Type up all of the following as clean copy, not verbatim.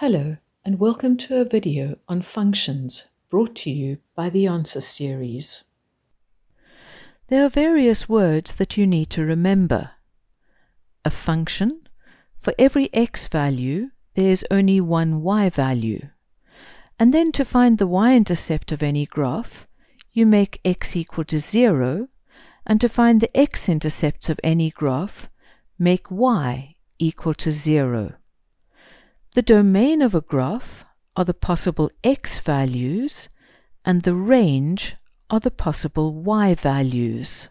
Hello and welcome to a video on functions brought to you by the Answer Series. There are various words that you need to remember. A function, for every x value there is only one y value. And then to find the y-intercept of any graph, you make x equal to 0, and to find the x-intercepts of any graph, make y equal to 0. The domain of a graph are the possible x values and the range are the possible y values.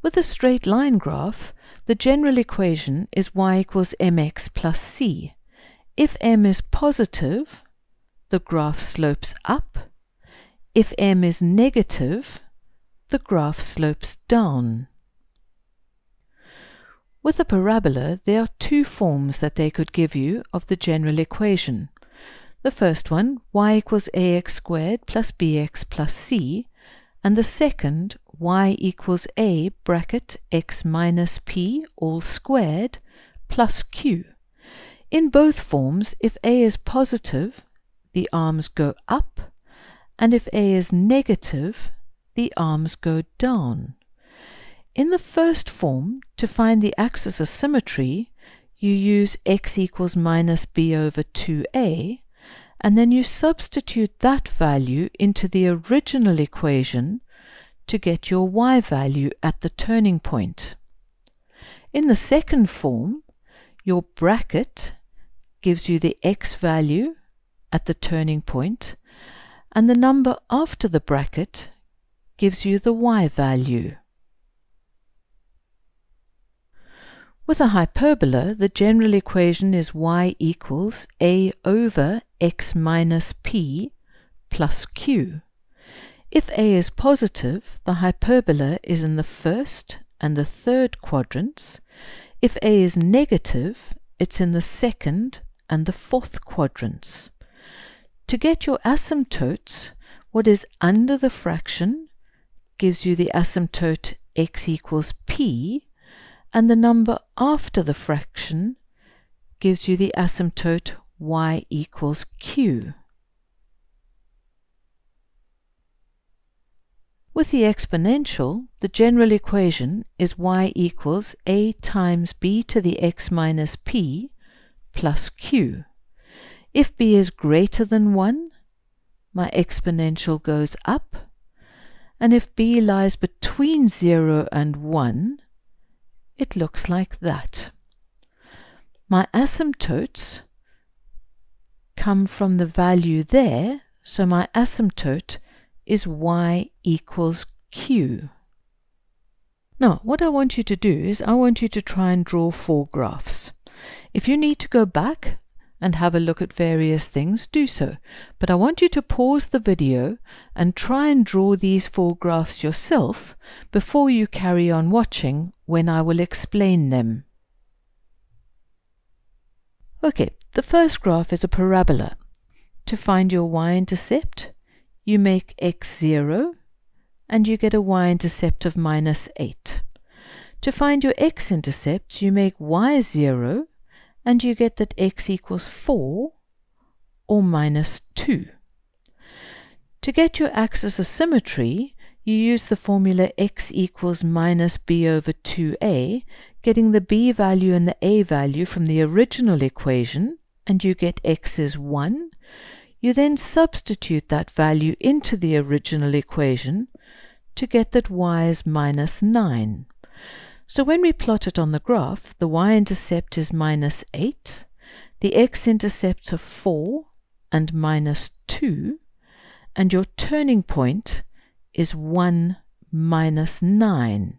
With a straight line graph, the general equation is y equals mx plus c. If m is positive, the graph slopes up. If m is negative, the graph slopes down. With a parabola, there are two forms that they could give you of the general equation. The first one, y equals ax squared plus bx plus c, and the second, y equals a bracket x minus p all squared plus q. In both forms, if a is positive, the arms go up, and if a is negative, the arms go down. In the first form, to find the axis of symmetry, you use x equals minus b over 2a, and then you substitute that value into the original equation to get your y value at the turning point. In the second form, your bracket gives you the x value at the turning point, and the number after the bracket gives you the y value. With a hyperbola, the general equation is y equals a over x minus p plus q. If a is positive, the hyperbola is in the first and the third quadrants. If a is negative, it's in the second and the fourth quadrants. To get your asymptotes, what is under the fraction gives you the asymptote x equals p, and the number after the fraction gives you the asymptote y equals q. With the exponential, the general equation is y equals a times b to the x minus p plus q. If b is greater than 1, my exponential goes up, and if b lies between 0 and 1, it looks like that. My asymptotes come from the value there, so my asymptote is y equals q. Now, what I want you to do is I want you to try and draw four graphs. If you need to go back and have a look at various things, do so. But I want you to pause the video and try and draw these four graphs yourself before you carry on watching when I will explain them. Okay, the first graph is a parabola. To find your y-intercept, you make x0 and you get a y-intercept of minus 8. To find your x-intercept, you make y0 and you get that x equals 4 or minus 2. To get your axis of symmetry, you use the formula x equals minus b over 2a, getting the b value and the a value from the original equation, and you get x is 1. You then substitute that value into the original equation to get that y is minus 9. So when we plot it on the graph, the y-intercept is minus 8, the x-intercepts are 4 and minus 2, and your turning point is 1 minus 9.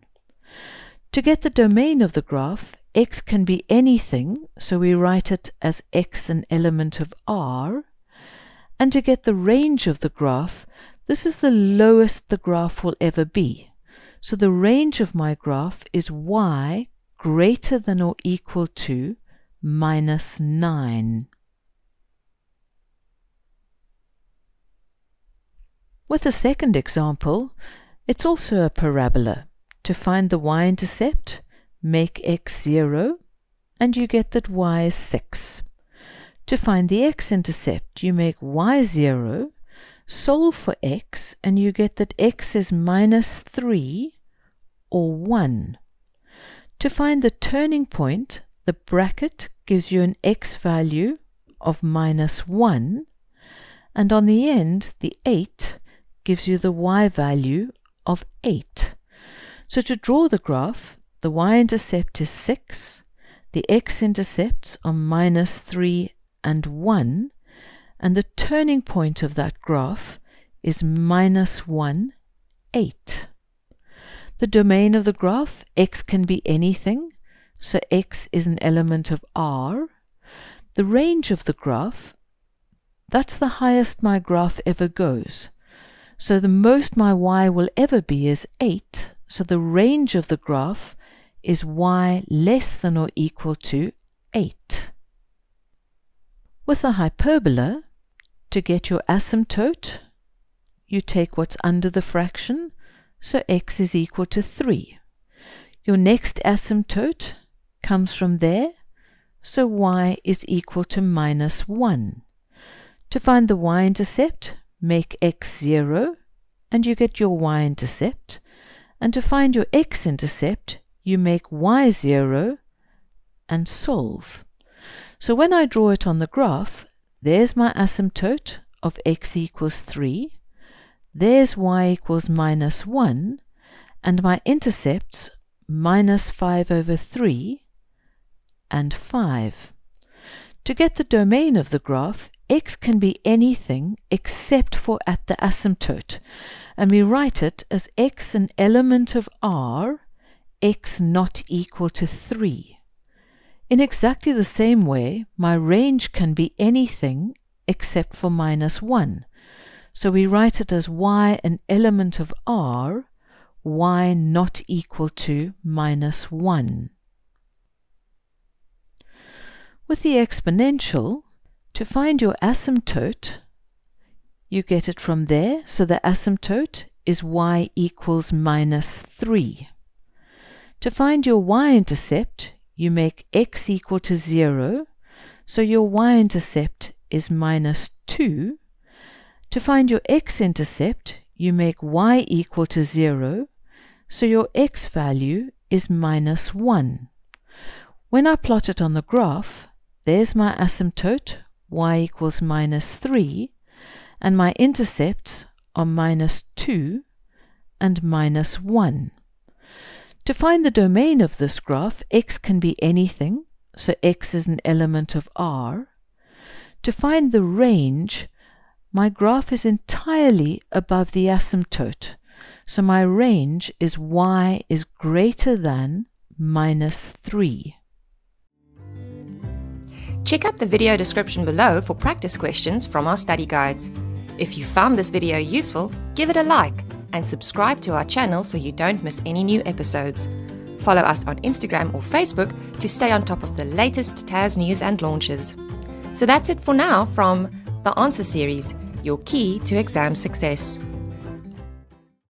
To get the domain of the graph, x can be anything, so we write it as x an element of R, and to get the range of the graph, this is the lowest the graph will ever be. So the range of my graph is y greater than or equal to minus 9. With the second example, it's also a parabola. To find the y-intercept, make x0 and you get that y is 6. To find the x-intercept, you make y 0, solve for x, and you get that x is minus 3 or 1. To find the turning point, the bracket gives you an x value of minus 1, and on the end, the 8 gives you the y value of 8. So to draw the graph, the y-intercept is 6, the x-intercepts are minus 3 and 1, and the turning point of that graph is minus 1, 8. The domain of the graph, x can be anything, so x is an element of R. The range of the graph, that's the highest my graph ever goes. So the most my y will ever be is 8, so the range of the graph is y less than or equal to 8. With a hyperbola, to get your asymptote, you take what's under the fraction, so x is equal to 3. Your next asymptote comes from there, so y is equal to minus 1. To find the y-intercept, make x 0, and you get your y-intercept. And to find your x-intercept, you make y 0 and solve. So when I draw it on the graph, there's my asymptote of x equals 3, there's y equals minus 1, and my intercepts minus 5 over 3 and 5. To get the domain of the graph, x can be anything except for at the asymptote, and we write it as x an element of R, x not equal to 3. In exactly the same way, my range can be anything except for minus 1. So we write it as y an element of R, y not equal to minus 1. With the exponential, to find your asymptote, you get it from there, so the asymptote is y equals minus 3. To find your y-intercept, you make x equal to 0, so your y-intercept is minus 2. To find your x-intercept, you make y equal to 0, so your x value is minus 1. When I plot it on the graph, there's my asymptote, y equals minus 3, and my intercepts are minus 2 and minus 1. To find the domain of this graph, x can be anything, so x is an element of R. To find the range, my graph is entirely above the asymptote, so my range is y is greater than minus 3. Check out the video description below for practice questions from our study guides. If you found this video useful, give it a like and subscribe to our channel so you don't miss any new episodes. Follow us on Instagram or Facebook to stay on top of the latest TAS news and launches. So that's it for now from The Answer Series, your key to exam success.